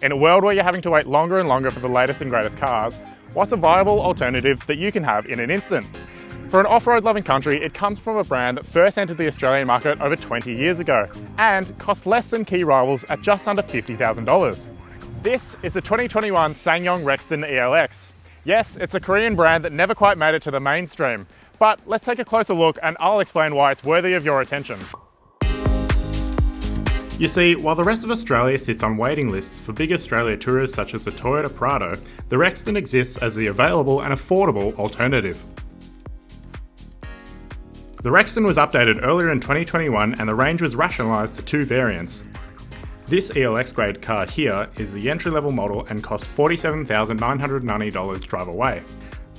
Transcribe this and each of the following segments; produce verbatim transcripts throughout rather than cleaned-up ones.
In a world where you're having to wait longer and longer for the latest and greatest cars, what's a viable alternative that you can have in an instant? For an off-road loving country, it comes from a brand that first entered the Australian market over twenty years ago and cost less than key rivals at just under fifty thousand dollars. This is the twenty twenty-one SsangYong Rexton E L X. Yes, it's a Korean brand that never quite made it to the mainstream, but let's take a closer look and I'll explain why it's worthy of your attention. You see, while the rest of Australia sits on waiting lists for big Australia tourers such as the Toyota Prado, the Rexton exists as the available and affordable alternative. The Rexton was updated earlier in twenty twenty-one and the range was rationalised to two variants. This E L X grade car here is the entry-level model and costs forty-seven thousand nine hundred ninety dollars drive away.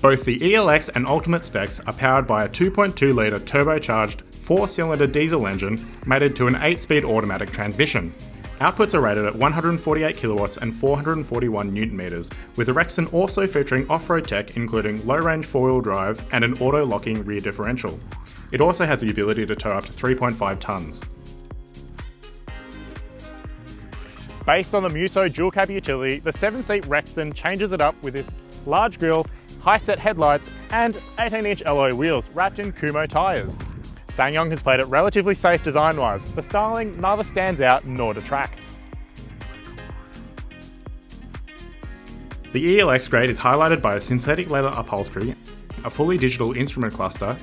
Both the E L X and Ultimate specs are powered by a two point two litre turbocharged four-cylinder diesel engine mated to an eight-speed automatic transmission. Outputs are rated at one hundred forty-eight kilowatts and four hundred forty-one newton meters, with the Rexton also featuring off-road tech including low-range four-wheel drive and an auto-locking rear differential. It also has the ability to tow up to three point five tonnes. Based on the Muso dual cab utility, the seven-seat Rexton changes it up with its large grille, high-set headlights and eighteen-inch alloy wheels wrapped in Kumho tyres. SsangYong has played it relatively safe design-wise. The styling neither stands out nor detracts. The E L X grade is highlighted by a synthetic leather upholstery, a fully digital instrument cluster,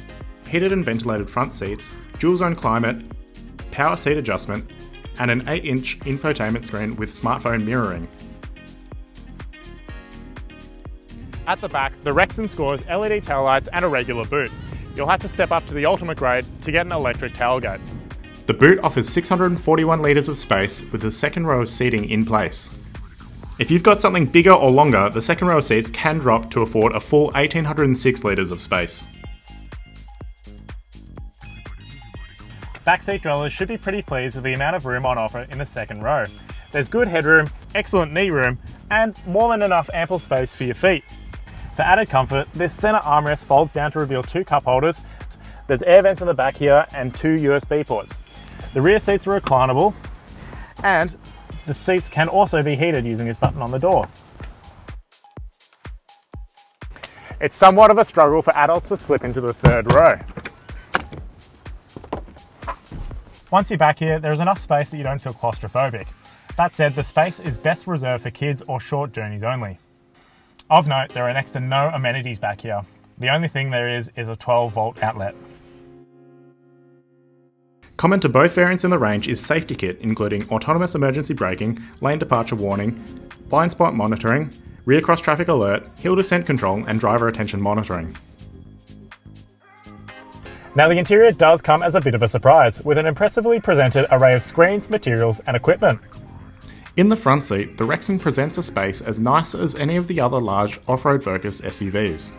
heated and ventilated front seats, dual-zone climate, power seat adjustment, and an eight-inch infotainment screen with smartphone mirroring. At the back, the Rexton scores L E D taillights and a regular boot. You'll have to step up to the Ultimate grade to get an electric tailgate. The boot offers six hundred forty-one litres of space with the second row of seating in place. If you've got something bigger or longer, the second row of seats can drop to afford a full eighteen oh six litres of space. Backseat dwellers should be pretty pleased with the amount of room on offer in the second row. There's good headroom, excellent knee room, and more than enough ample space for your feet. For added comfort, this centre armrest folds down to reveal two cup holders. There's air vents in the back here and two U S B ports. The rear seats are reclinable, and the seats can also be heated using this button on the door. It's somewhat of a struggle for adults to slip into the third row. Once you're back here, there is enough space that you don't feel claustrophobic. That said, the space is best reserved for kids or short journeys only. Of note, there are next to no amenities back here. The only thing there is is a twelve volt outlet. Common to both variants in the range is safety kit, including autonomous emergency braking, lane departure warning, blind spot monitoring, rear cross traffic alert, hill descent control and driver attention monitoring. Now the interior does come as a bit of a surprise, with an impressively presented array of screens, materials and equipment. In the front seat, the Rexton presents a space as nice as any of the other large off-road focused S U Vs.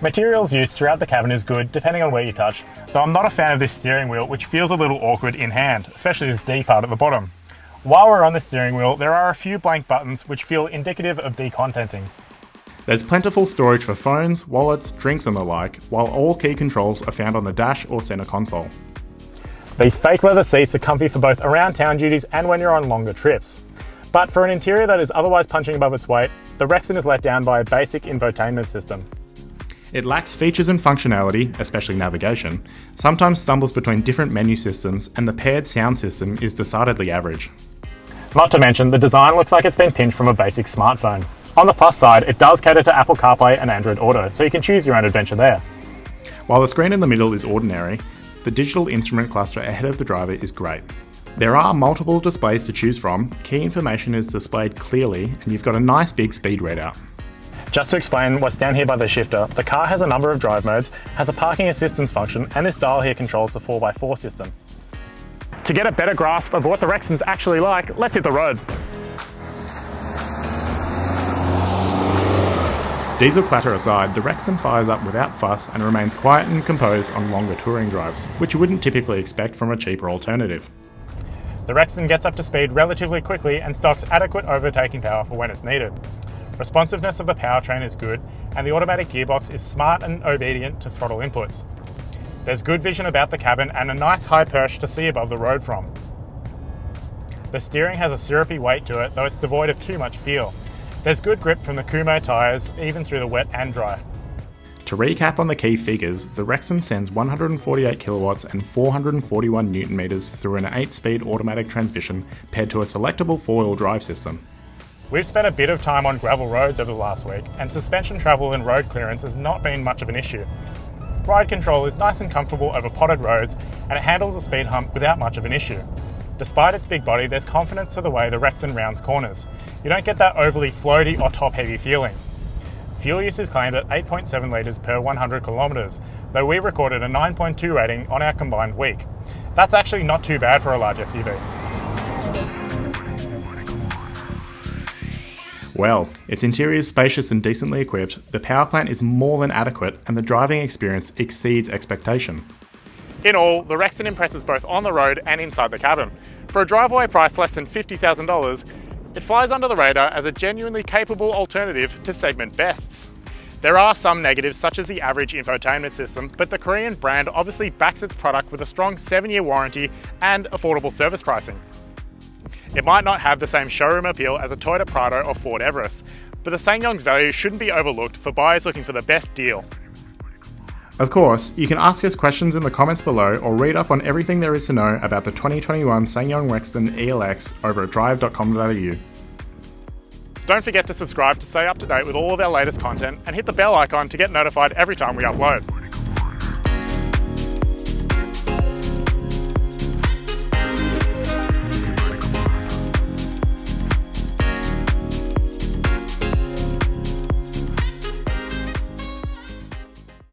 Materials used throughout the cabin is good, depending on where you touch, though I'm not a fan of this steering wheel, which feels a little awkward in hand, especially this D part at the bottom. While we're on the steering wheel, there are a few blank buttons which feel indicative of decontenting. There's plentiful storage for phones, wallets, drinks and the like, while all key controls are found on the dash or centre console. These fake leather seats are comfy for both around town duties and when you're on longer trips. But for an interior that is otherwise punching above its weight, the Rexton is let down by a basic infotainment system. It lacks features and functionality, especially navigation, sometimes stumbles between different menu systems, and the paired sound system is decidedly average. Not to mention, the design looks like it's been pinched from a basic smartphone. On the plus side, it does cater to Apple CarPlay and Android Auto, so you can choose your own adventure there. While the screen in the middle is ordinary, the digital instrument cluster ahead of the driver is great. There are multiple displays to choose from, key information is displayed clearly, and you've got a nice big speed readout. Just to explain what's down here by the shifter, the car has a number of drive modes, has a parking assistance function, and this dial here controls the four by four system. To get a better grasp of what the Rexton's actually like, let's hit the road. Diesel clatter aside, the Rexton fires up without fuss and remains quiet and composed on longer touring drives, which you wouldn't typically expect from a cheaper alternative. The Rexton gets up to speed relatively quickly and stocks adequate overtaking power for when it's needed. Responsiveness of the powertrain is good, and the automatic gearbox is smart and obedient to throttle inputs. There's good vision about the cabin and a nice high perch to see above the road from. The steering has a syrupy weight to it, though it's devoid of too much feel. There's good grip from the Kumo tyres, even through the wet and dry. To recap on the key figures, the Rexam sends one hundred forty-eight kilowatts and four hundred forty-one newton meters through an eight speed automatic transmission paired to a selectable four-wheel drive system. We've spent a bit of time on gravel roads over the last week, and suspension travel and road clearance has not been much of an issue. Ride control is nice and comfortable over potted roads, and it handles a speed hump without much of an issue. Despite its big body, there's confidence to the way the Rexam rounds corners. You don't get that overly floaty or top-heavy feeling. Fuel use is claimed at eight point seven litres per one hundred kilometres, though we recorded a nine point two rating on our combined week. That's actually not too bad for a large S U V. Well, its interior is spacious and decently equipped, the power plant is more than adequate, and the driving experience exceeds expectation. In all, the Rexam impresses both on the road and inside the cabin. For a driveway price less than fifty thousand dollars, it flies under the radar as a genuinely capable alternative to segment bests. There are some negatives, such as the average infotainment system, but the Korean brand obviously backs its product with a strong seven year warranty and affordable service pricing. It might not have the same showroom appeal as a Toyota Prado or Ford Everest, but the SsangYong's value shouldn't be overlooked for buyers looking for the best deal. Of course, you can ask us questions in the comments below or read up on everything there is to know about the twenty twenty-one SsangYong Rexam E L X over at drive dot com dot A U. Don't forget to subscribe to stay up to date with all of our latest content and hit the bell icon to get notified every time we upload.